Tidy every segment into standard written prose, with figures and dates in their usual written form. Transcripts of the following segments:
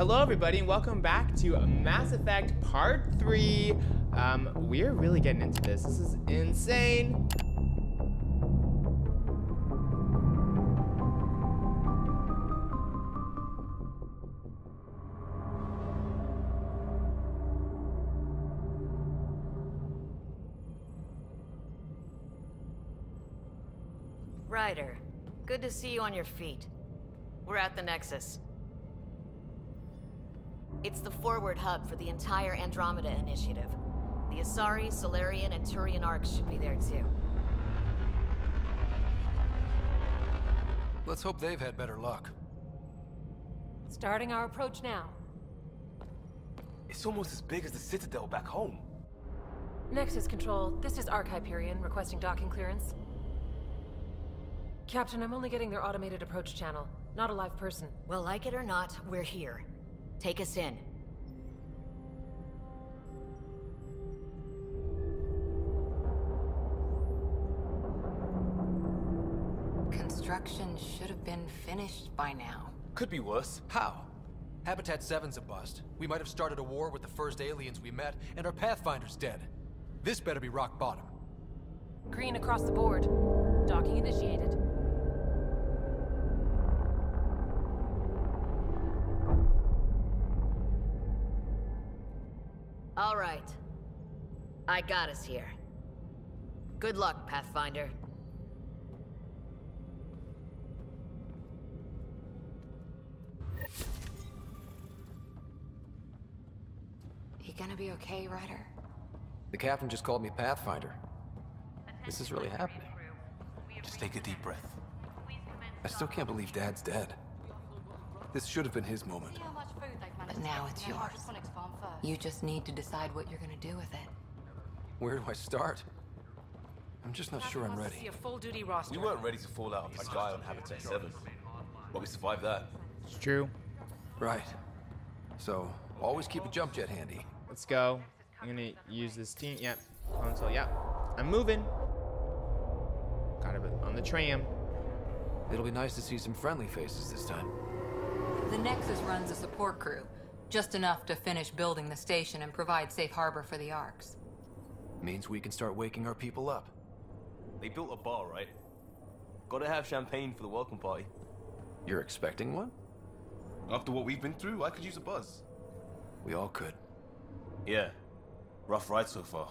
Hello everybody and welcome back to Mass Effect Part 3. We're really getting into this. This is insane. Ryder, good to see you on your feet. We're at the Nexus. It's the forward hub for the entire Andromeda Initiative. The Asari, Salarian, and Turian Arcs should be there too. Let's hope they've had better luck. Starting our approach now. It's almost as big as the Citadel back home. Nexus Control, this is Ark Hyperion requesting docking clearance. Captain, I'm only getting their automated approach channel, not a live person. Well, like it or not, we're here. Take us in. Construction should have been finished by now. Could be worse. How? Habitat 7's a bust. We might have started a war with the first aliens we met, and our Pathfinder's dead. This better be rock bottom. Green across the board. Docking initiated. All right. I got us here. Good luck, Pathfinder. You gonna be okay, Ryder? The captain just called me Pathfinder. This is really happening. Just take a deep breath. I still can't believe Dad's dead. This should have been his moment. But now it's yours. You just need to decide what you're gonna do with it. Where do I start? I'm just not sure I'm ready. We weren't ready to fall out with a guy on Habitat 7. But we survived that. It's true. Right. So, always keep a jump jet handy. Let's go. I'm gonna use this team. Yep. Yeah. Console, yep. Yeah. I'm moving. Got it on the tram. It'll be nice to see some friendly faces this time. The Nexus runs a support crew, just enough to finish building the station and provide safe harbor for the Arcs. Means we can start waking our people up. They built a bar, right? Gotta have champagne for the welcome party. You're expecting one? After what we've been through, I could use a buzz. We all could. Yeah. Rough ride so far.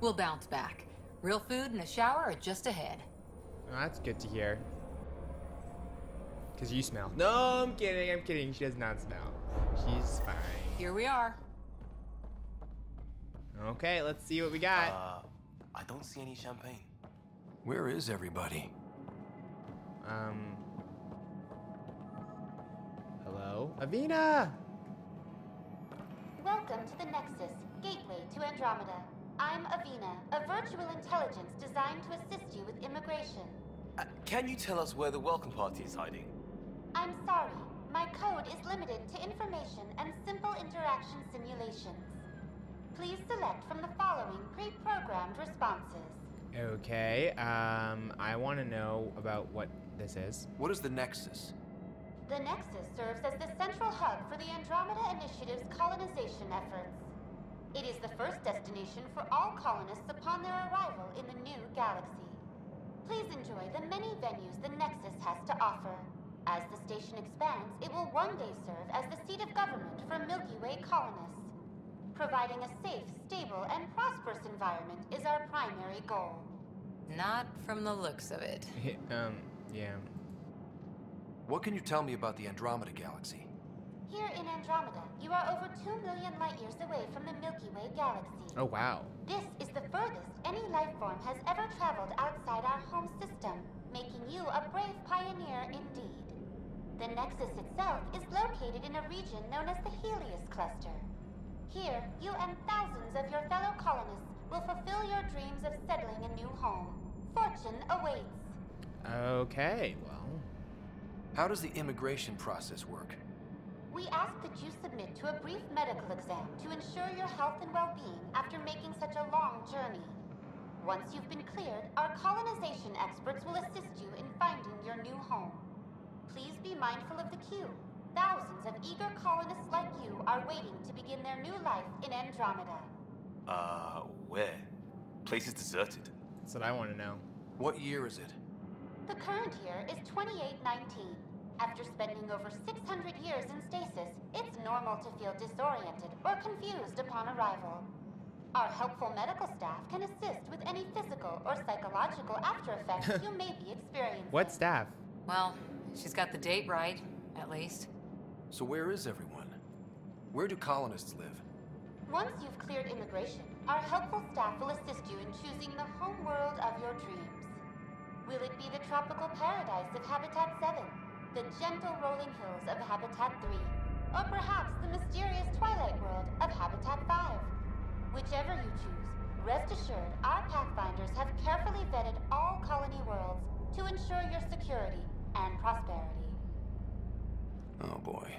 We'll bounce back. Real food and a shower are just ahead. Oh, that's good to hear. Because you smell. No, I'm kidding. She does not smell. She's fine. Here we are. Okay, let's see what we got. I don't see any champagne. Where is everybody? Hello? Avina! Welcome to the Nexus, gateway to Andromeda. I'm Avina, a virtual intelligence designed to assist you with immigration. Can you tell us where the welcome party is hiding? I'm sorry. My code is limited to information and simple interaction simulations. Please select from the following pre-programmed responses. Okay, I want to know about what this is. What is the Nexus? The Nexus serves as the central hub for the Andromeda Initiative's colonization efforts. It is the first destination for all colonists upon their arrival in the new galaxy. Please enjoy the many venues the Nexus has to offer. As the station expands, it will one day serve as the seat of government for Milky Way colonists. Providing a safe, stable, and prosperous environment is our primary goal. Not from the looks of it. Yeah. What can you tell me about the Andromeda Galaxy? Here in Andromeda, you are over 2 million light-years away from the Milky Way galaxy. Oh, wow. This is the furthest any life form has ever traveled outside our home system, making you a brave pioneer indeed. The Nexus itself is located in a region known as the Heleus Cluster. Here, you and thousands of your fellow colonists will fulfill your dreams of settling a new home. Fortune awaits. Okay, well. How does the immigration process work? We ask that you submit to a brief medical exam to ensure your health and well-being after making such a long journey. Once you've been cleared, our colonization experts will assist you in finding your new home. Please be mindful of the queue. Thousands of eager colonists are waiting to begin their new life in Andromeda. Where? Place is deserted. That's what I want to know. What year is it? The current year is 2819. After spending over 600 years in stasis, it's normal to feel disoriented or confused upon arrival. Our helpful medical staff can assist with any physical or psychological aftereffects you may be experiencing. What staff? Well, she's got the date right, at least. So where is everyone? Where do colonists live? Once you've cleared immigration, our helpful staff will assist you in choosing the home world of your dreams. Will it be the tropical paradise of Habitat 7, the gentle rolling hills of Habitat 3, or perhaps the mysterious twilight world of Habitat 5? Whichever you choose, rest assured our Pathfinders have carefully vetted all colony worlds to ensure your security and prosperity. Oh boy.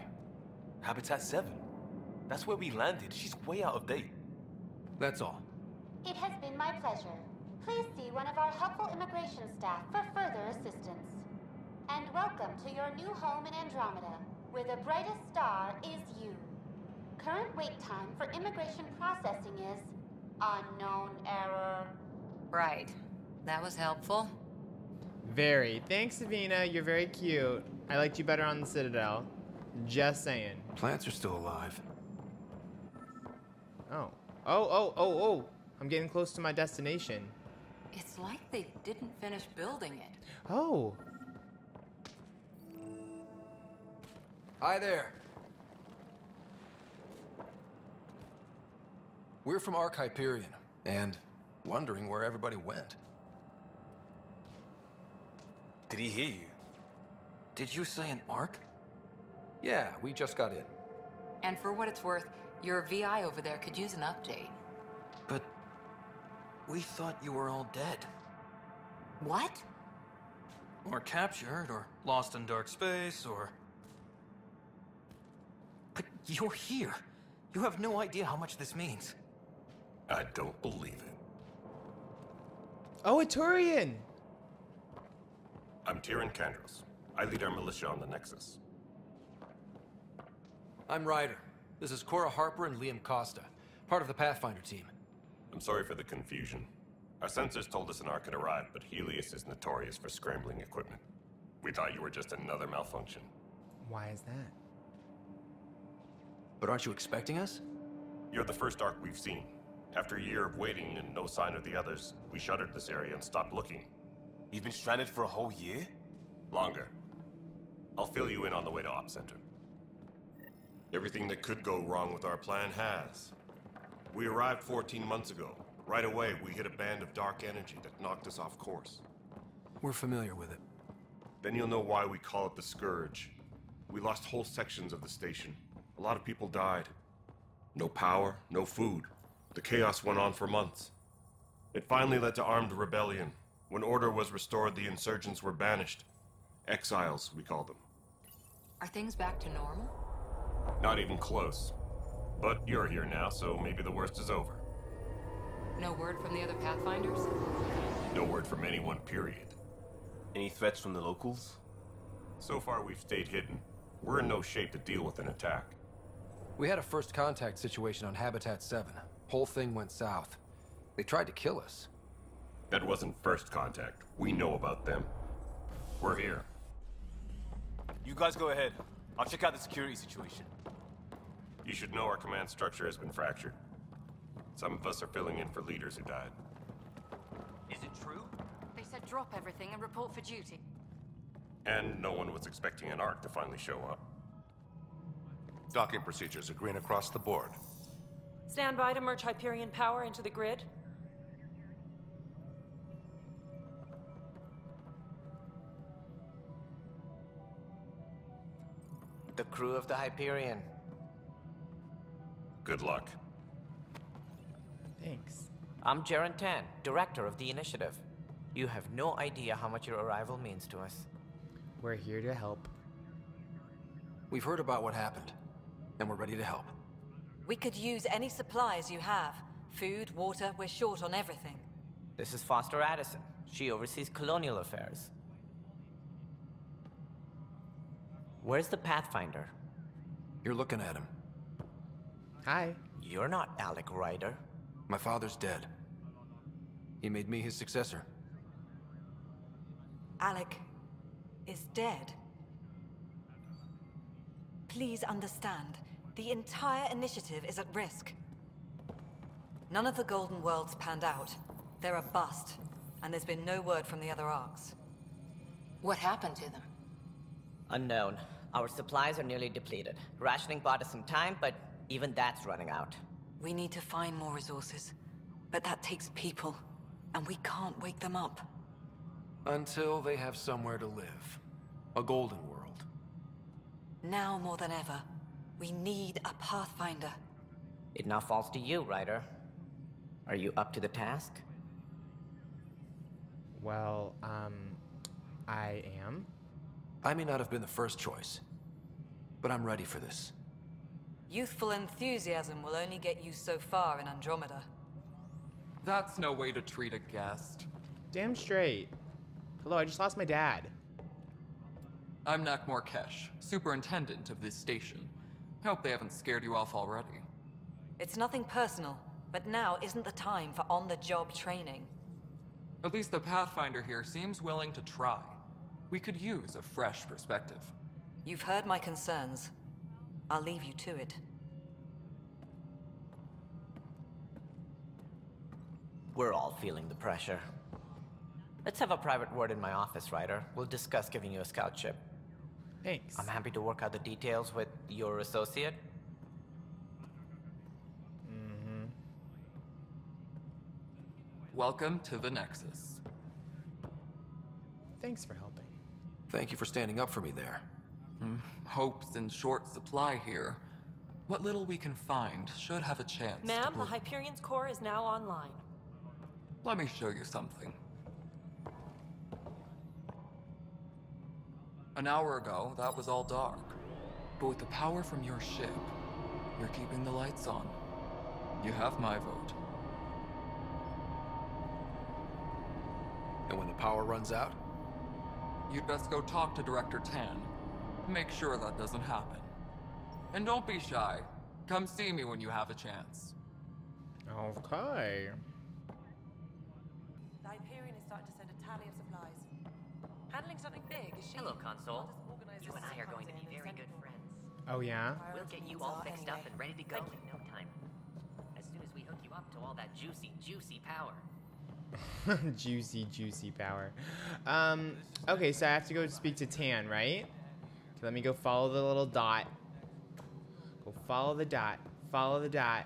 Habitat 7? That's where we landed. She's way out of date. That's all. It has been my pleasure. Please see one of our helpful immigration staff for further assistance. And welcome to your new home in Andromeda, where the brightest star is you. Current wait time for immigration processing is unknown error. Right. That was helpful. Very. Thanks, Avina. You're very cute. I liked you better on the Citadel. Just saying. Plants are still alive. Oh. Oh. I'm getting close to my destination. It's like they didn't finish building it. Oh. Hi there. We're from Ark Hyperion, and wondering where everybody went. Did he hear you? Did you say an Ark? Yeah, we just got in. And for what it's worth, your VI over there could use an update. But we thought you were all dead. What? Or captured, or lost in dark space, or... But you're here. You have no idea how much this means. I don't believe it. Oh, a Turian! I'm Tann Kandros. I lead our militia on the Nexus. I'm Ryder. This is Cora Harper and Liam Costa, part of the Pathfinder team. I'm sorry for the confusion. Our sensors told us an Ark had arrived, but Heleus is notorious for scrambling equipment. We thought you were just another malfunction. Why is that? But aren't you expecting us? You're the first Ark we've seen. After a year of waiting and no sign of the others, we shuttered this area and stopped looking. You've been stranded for a whole year? Longer. I'll fill you in on the way to Op Center. Everything that could go wrong with our plan has. We arrived 14 months ago. Right away, we hit a band of dark energy that knocked us off course. We're familiar with it. Then you'll know why we call it the Scourge. We lost whole sections of the station. A lot of people died. No power, no food. The chaos went on for months. It finally led to armed rebellion. When order was restored, the insurgents were banished. Exiles, we call them. Are things back to normal? Not even close. But you're here now, so maybe the worst is over. No word from the other Pathfinders? No word from anyone, period. Any threats from the locals? So far, we've stayed hidden. We're in no shape to deal with an attack. We had a first contact situation on Habitat 7. Whole thing went south. They tried to kill us. That wasn't first contact. We know about them. We're here. You guys go ahead. I'll check out the security situation. You should know our command structure has been fractured. Some of us are filling in for leaders who died. Is it true? They said drop everything and report for duty. And no one was expecting an Ark to finally show up. Docking procedures are green across the board. Stand by to merge Hyperion power into the grid. The crew of the Hyperion. Good luck. Thanks. I'm Jarun Tann, director of the initiative. You have no idea how much your arrival means to us. We're here to help. We've heard about what happened, and we're ready to help. We could use any supplies you have. Food, water, we're short on everything. This is Foster Addison. She oversees colonial affairs. Where's the Pathfinder? You're looking at him. Hi. You're not Alec Ryder. My father's dead. He made me his successor. Alec is dead. Please understand, the entire initiative is at risk. None of the Golden Worlds panned out. They're a bust, and there's been no word from the other arcs. What happened to them? Unknown. Our supplies are nearly depleted. Rationing bought us some time, but even that's running out. We need to find more resources, but that takes people, and we can't wake them up. Until they have somewhere to live. A golden world. Now more than ever, we need a Pathfinder. It now falls to you, Ryder. Are you up to the task? Well, I am. I may not have been the first choice, but I'm ready for this. Youthful enthusiasm will only get you so far in Andromeda. That's no way to treat a guest. Damn straight. Hello, I just lost my dad. I'm Nakmor Kesh, superintendent of this station. Hope they haven't scared you off already. It's nothing personal, but now isn't the time for on-the-job training. At least the Pathfinder here seems willing to try. We could use a fresh perspective. You've heard my concerns. I'll leave you to it. We're all feeling the pressure. Let's have a private word in my office, Ryder. We'll discuss giving you a scoutship. Thanks. I'm happy to work out the details with your associate. Mm-hmm. Welcome to the Nexus. Thanks for helping. Thank you for standing up for me there. Hope's in short supply here. What little we can find should have a chance. Ma'am, the Hyperion's core is now online. Let me show you something. An hour ago, that was all dark. But with the power from your ship, you're keeping the lights on. You have my vote. And when the power runs out? You'd best go talk to Director Tann. Make sure that doesn't happen. And don't be shy. Come see me when you have a chance. Okay. The Hyperion is starting to send a tally of supplies. Handling something big is she? Hello, Console. You and I are going to be very good friends. Oh, yeah? We'll get you all fixed up and ready to go in no time. As soon as we hook you up to all that juicy, juicy power. Juicy, juicy power. Okay, so I have to go speak to Tann, right? Okay, let me go follow the little dot. Go follow the dot. Follow the dot.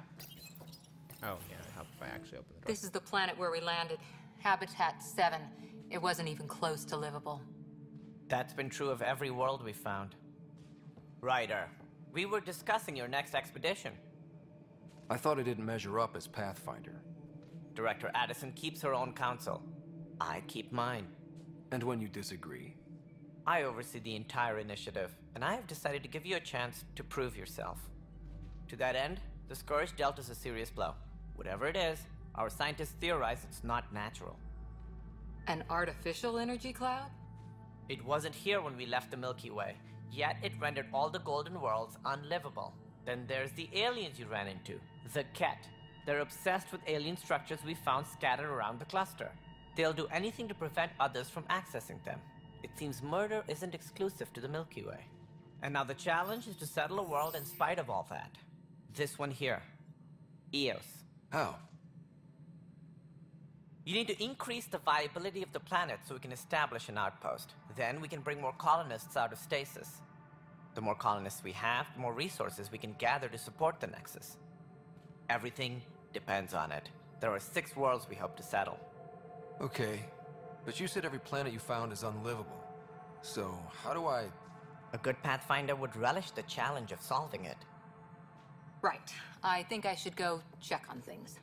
Oh, yeah, it'd help if I actually open the door. This is the planet where we landed. Habitat 7. It wasn't even close to livable. That's been true of every world we found. Ryder, we were discussing your next expedition. I thought it didn't measure up as Pathfinder. Director Addison keeps her own counsel. I keep mine. And when you disagree? I oversee the entire initiative, and I have decided to give you a chance to prove yourself. To that end, the Scourge dealt us a serious blow. Whatever it is, our scientists theorize it's not natural. An artificial energy cloud? It wasn't here when we left the Milky Way, yet it rendered all the golden worlds unlivable. Then there's the aliens you ran into, the Kett. They're obsessed with alien structures we found scattered around the cluster. They'll do anything to prevent others from accessing them. It seems murder isn't exclusive to the Milky Way. And now the challenge is to settle a world in spite of all that. This one here. Eos. How? You need to increase the viability of the planet so we can establish an outpost. Then we can bring more colonists out of stasis. The more colonists we have, the more resources we can gather to support the Nexus. Everything depends on it. There are 6 worlds we hope to settle. Okay, but you said every planet you found is unlivable. So, how do I... A good Pathfinder would relish the challenge of solving it. Right. I think I should go check on things.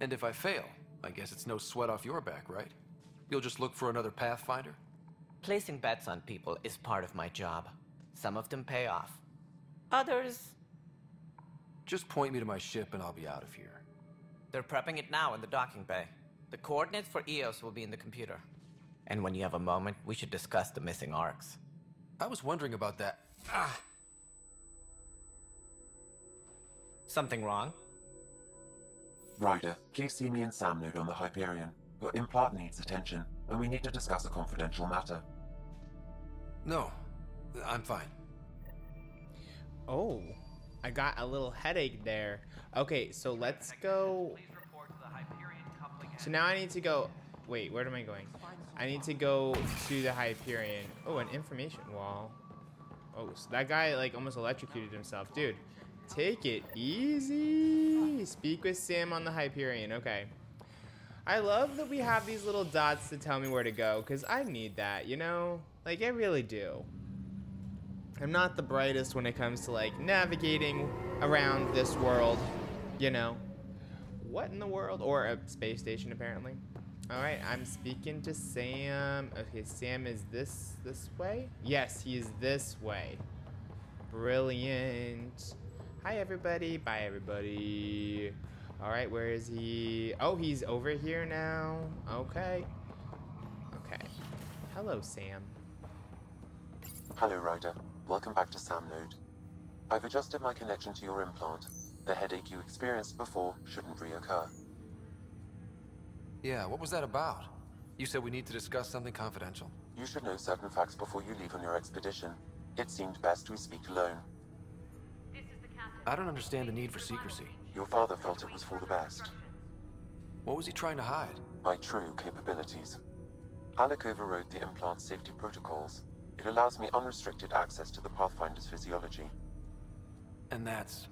And if I fail, I guess it's no sweat off your back, right? You'll just look for another Pathfinder? Placing bets on people is part of my job. Some of them pay off. Others... Just point me to my ship and I'll be out of here. They're prepping it now in the docking bay. The coordinates for Eos will be in the computer. And when you have a moment, we should discuss the missing arcs. I was wondering about that. Something wrong? Ryder, please see me and Sam node on the Hyperion. Your implant needs attention, and we need to discuss a confidential matter. No, I'm fine. Oh, I got a little headache there. Okay, so let's go. So now I need to go. Wait, where am I going? I need to go to the Hyperion. Oh, an information wall. Oh, so that guy like almost electrocuted himself. Dude, take it easy. Speak with Sam on the Hyperion. Okay. I love that we have these little dots to tell me where to go, because I need that, you know? Like, I really do. I'm not the brightest when it comes to, like, navigating around this world, you know? What in the world? Or a space station, apparently. All right, I'm speaking to Sam. Okay, Sam is this way? Yes, he is this way. Brilliant. Hi, everybody. Bye, everybody. All right, where is he? Oh, he's over here now. Okay. Okay. Hello, Sam. Hello, Ryder. Welcome back to SAM node. I've adjusted my connection to your implant. The headache you experienced before shouldn't reoccur. Yeah, what was that about? You said we need to discuss something confidential. You should know certain facts before you leave on your expedition. It seemed best we speak alone. This is the captain. I don't understand the need for secrecy. Your father felt it was for the best. What was he trying to hide? My true capabilities. Alec overrode the implant's safety protocols. It allows me unrestricted access to the Pathfinder's physiology. And that's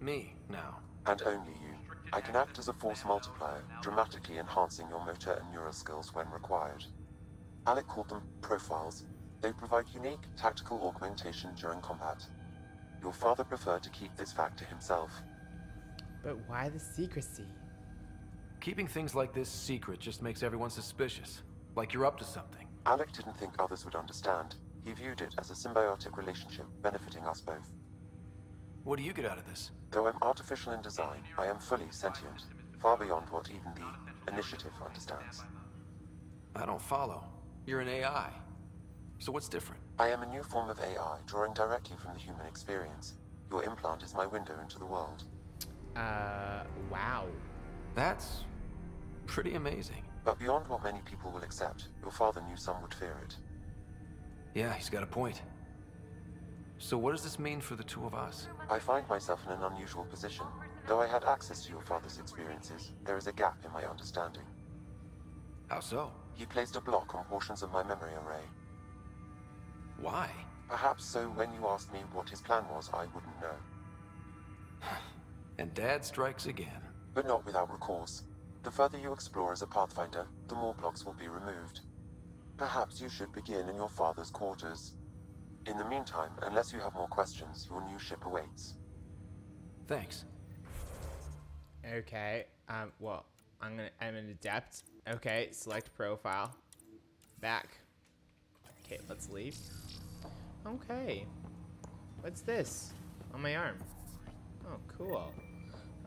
me now. And only you. I can act as a force multiplier, dramatically enhancing your motor and neural skills when required. Alec called them profiles. They provide unique tactical augmentation during combat. Your father preferred to keep this fact to himself. But why the secrecy? Keeping things like this secret just makes everyone suspicious, like you're up to something. Alec didn't think others would understand. He viewed it as a symbiotic relationship benefiting us both. What do you get out of this? Though I'm artificial in design, I am fully sentient, far beyond what even the Initiative understands. I don't follow. You're an AI. So what's different? I am a new form of AI, drawing directly from the human experience. Your implant is my window into the world. Wow. That's pretty amazing. But beyond what many people will accept, your father knew some would fear it. Yeah, he's got a point. So what does this mean for the two of us? I find myself in an unusual position. Though I had access to your father's experiences, there is a gap in my understanding. How so? He placed a block on portions of my memory array. Why? Perhaps so when you asked me what his plan was, I wouldn't know. And Dad strikes again. But not without recourse. The further you explore as a Pathfinder, the more blocks will be removed. Perhaps you should begin in your father's quarters. In the meantime, unless you have more questions, your new ship awaits. Thanks. Okay, well, I'm an adept. Okay, select profile. Back. Okay, let's leave. Okay. What's this? On my arm. Oh, cool.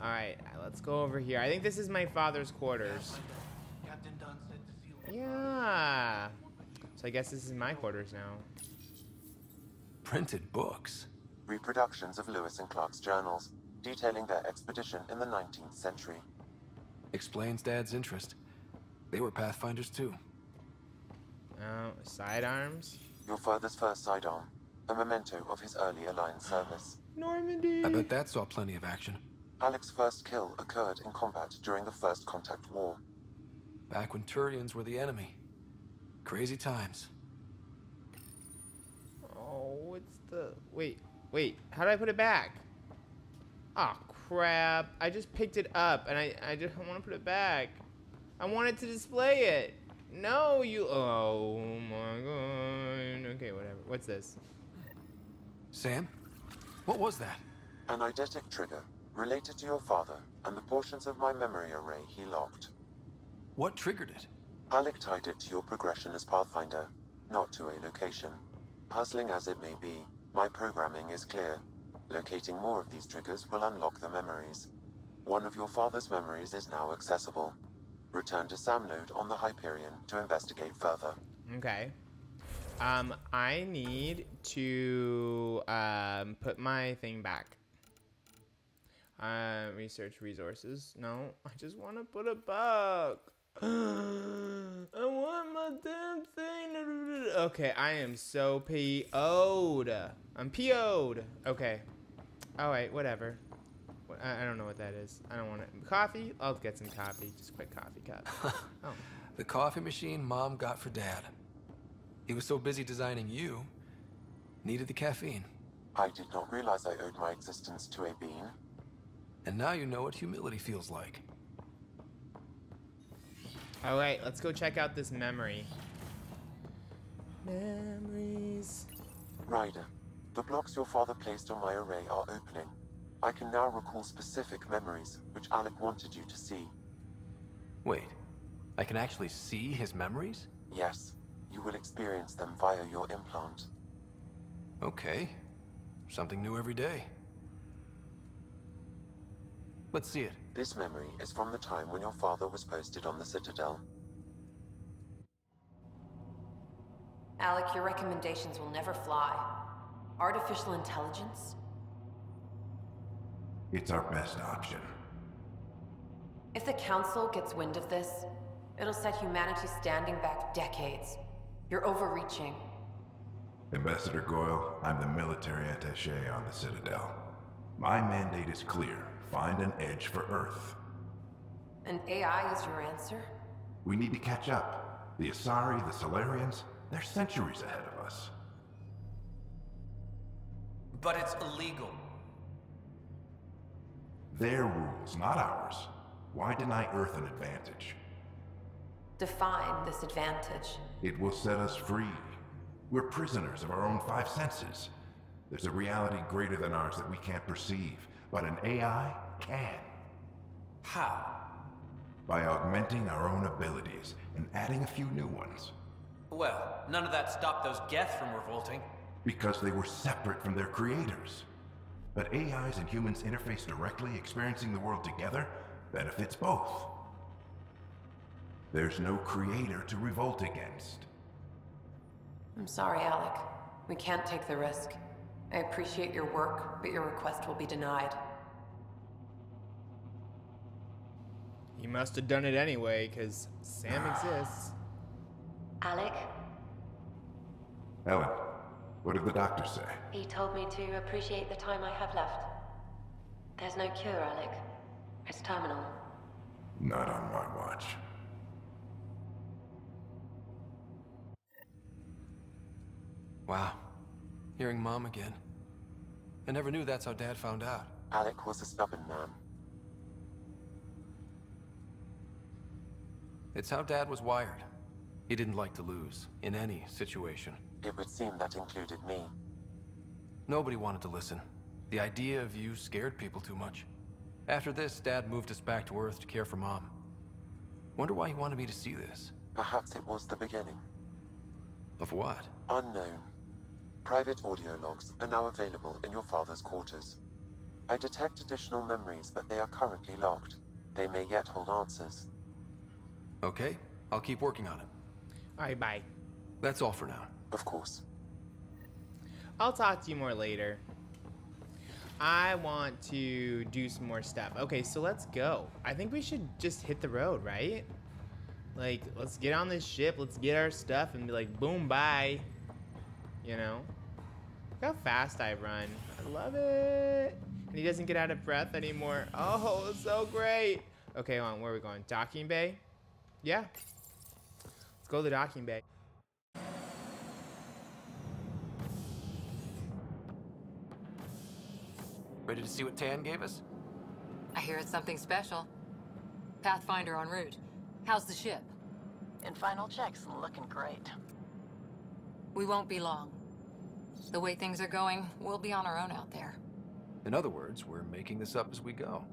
Alright, let's go over here. I think this is my father's quarters. Yeah. So I guess this is my quarters now. Printed books. Reproductions of Lewis and Clark's journals, detailing their expedition in the 19th century. Explains Dad's interest. They were Pathfinders too. Oh, sidearms? Your father's first sidearm. A memento of his early Alliance service. Normandy! I bet that saw plenty of action. Alec's first kill occurred in combat during the First Contact War. Back when Turians were the enemy. Crazy times. Oh, it's the... Wait. How do I put it back? Oh, crap. I just picked it up, and I just want to put it back. I wanted to display it. No, you... Oh, my God. Okay, whatever. What's this? Sam? What was that? An eidetic trigger. Related to your father, and the portions of my memory array he locked. What triggered it? Alec tied it to your progression as Pathfinder, not to a location. Puzzling as it may be, my programming is clear. Locating more of these triggers will unlock the memories. One of your father's memories is now accessible. Return to SAM node on the Hyperion to investigate further. Okay. I need to put my thing back. Research resources. No, I just want to put a bug. I want my damn thing. Okay, I am so PO'd. I'm PO'd. Okay. Alright, whatever. I don't know what that is. I don't want it. Coffee? I'll get some coffee. Just quick coffee cup. Oh. The coffee machine Mom got for Dad. He was so busy designing you, needed the caffeine. I did not realize I owed my existence to a bean. And now you know what humility feels like. All right, let's go check out this memory. Memories. Ryder, the blocks your father placed on my array are opening. I can now recall specific memories, which Alec wanted you to see. Wait, I can actually see his memories? Yes, you will experience them via your implant. Okay, something new every day. Let's see it. This memory is from the time when your father was posted on the Citadel. Alec, your recommendations will never fly. Artificial intelligence? It's our best option. If the Council gets wind of this, it'll set humanity standing back decades. You're overreaching. Ambassador Goyle, I'm the military attaché on the Citadel. My mandate is clear. Find an edge for Earth. An AI is your answer? We need to catch up. The Asari, the Salarians, they're centuries ahead of us. But it's illegal. Their rules, not ours. Why deny Earth an advantage? Define this advantage. It will set us free. We're prisoners of our own five senses. There's a reality greater than ours that we can't perceive, but an AI can. How? By augmenting our own abilities and adding a few new ones. Well, none of that stopped those Geth from revolting. Because they were separate from their creators. But AIs and humans interface directly, experiencing the world together, benefits both. There's no creator to revolt against. I'm sorry, Alec. We can't take the risk. I appreciate your work, but your request will be denied. You must have done it anyway, because Sam exists. Alec? Ellen, what did the doctor say? He told me to appreciate the time I have left. There's no cure, Alec. It's terminal. Not on my watch. Wow. Hearing Mom again. I never knew that's how Dad found out. Alec was a stubborn man. It's how Dad was wired. He didn't like to lose, in any situation. It would seem that included me. Nobody wanted to listen. The idea of you scared people too much. After this, Dad moved us back to Earth to care for Mom. Wonder why he wanted me to see this. Perhaps it was the beginning. Of what? Unknown. Private audio logs are now available in your father's quarters. I detect additional memories, but they are currently locked. They may yet hold answers. Okay, I'll keep working on it. Alright, bye. That's all for now. Of course. I'll talk to you more later. I want to do some more stuff. Okay, so let's go. I think we should just hit the road, right? Like, let's get on this ship, let's get our stuff, and be like, boom, bye. You know? Look how fast I run. I love it. And he doesn't get out of breath anymore. Oh, it's so great. Okay, hold on, where are we going? Docking bay? Yeah. Let's go to the docking bay. Ready to see what Tann gave us? I hear it's something special. Pathfinder en route. How's the ship? In final checks, looking great. We won't be long. The way things are going, we'll be on our own out there. In other words, we're making this up as we go.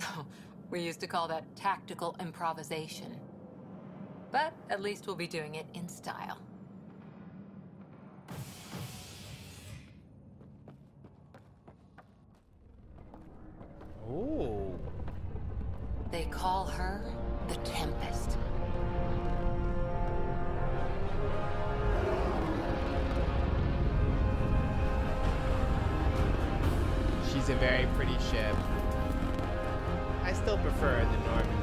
We used to call that tactical improvisation. But at least we'll be doing it in style. Ooh. They call her the Tempest. She's a very pretty ship. I still prefer the Normandy.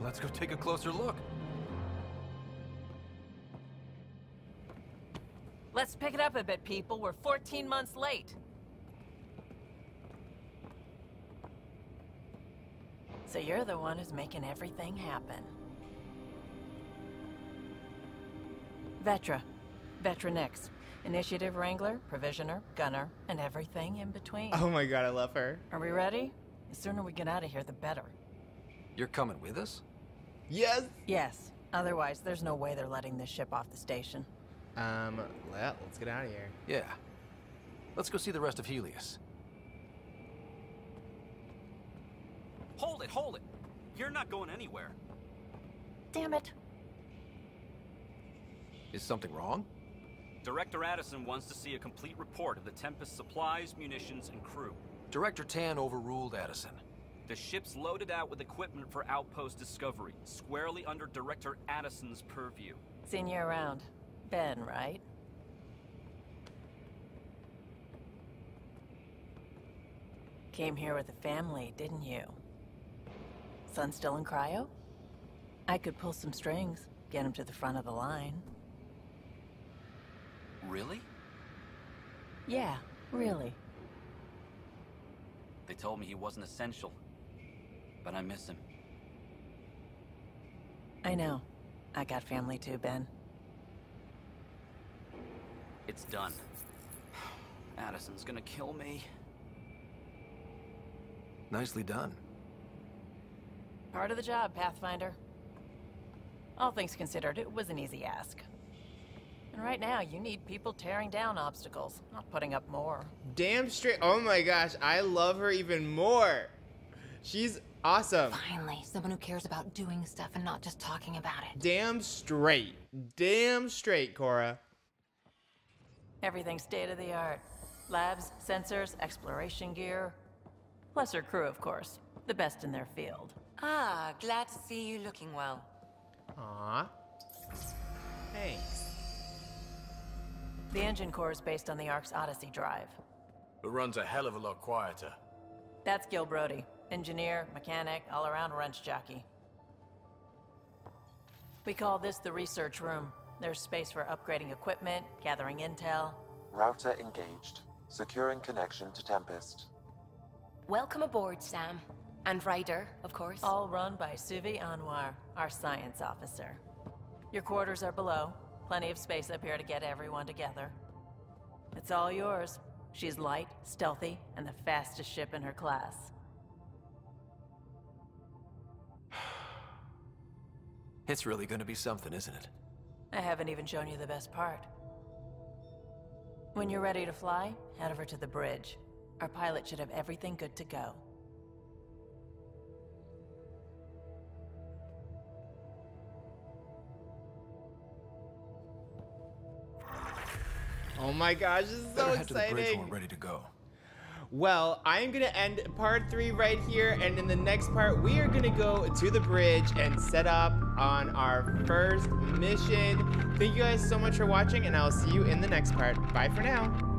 Let's go take a closer look. Let's pick it up a bit, people. We're 14 months late. So you're the one who's making everything happen. Vetra. Vetra Nix. Initiative Wrangler, Provisioner, Gunner, and everything in between. Oh my god, I love her. Are we ready? The sooner we get out of here, the better. You're coming with us? Yes! Yes. Otherwise, there's no way they're letting this ship off the station. Let's get out of here. Yeah. Let's go see the rest of Helios. Hold it, hold it! You're not going anywhere. Damn it. Is something wrong? Director Addison wants to see a complete report of the Tempest's supplies, munitions, and crew. Director Tann overruled Addison. The ship's loaded out with equipment for outpost discovery, squarely under Director Addison's purview. Seen you around. Ben, right? Came here with a family, didn't you? Son still in cryo? I could pull some strings, get him to the front of the line. Really? Yeah, really. They told me he wasn't essential, but I miss him. I know. I got family too, Ben. It's done. Addison's gonna kill me. Nicely done. Part of the job, Pathfinder. All things considered, it was an easy ask. And right now, you need people tearing down obstacles, not putting up more. Damn straight. Oh my gosh, I love her even more. She's awesome. Finally, someone who cares about doing stuff and not just talking about it. Damn straight. Damn straight, Cora. Everything's state-of-the-art. Labs, sensors, exploration gear. Plus her crew, of course. The best in their field. Ah, glad to see you looking well. Aww. Thanks. The engine core is based on the Ark's Odyssey drive. It runs a hell of a lot quieter. That's Gil Brody. Engineer, mechanic, all-around wrench jockey. We call this the research room. There's space for upgrading equipment, gathering intel. Router engaged. Securing connection to Tempest. Welcome aboard, Sam. And Ryder, of course. All run by Suvi Anwar, our science officer. Your quarters are below. Plenty of space up here to get everyone together. It's all yours. She's light, stealthy, and the fastest ship in her class. It's really gonna be something, isn't it? I haven't even shown you the best part. When you're ready to fly, head over to the bridge. Our pilot should have everything good to go. Oh my gosh, this is so exciting. Better head to the bridge when we're ready to go. Well, I'm gonna end part 3 right here, and in the next part, we are gonna go to the bridge and set up on our first mission. Thank you guys so much for watching, and I'll see you in the next part. Bye for now.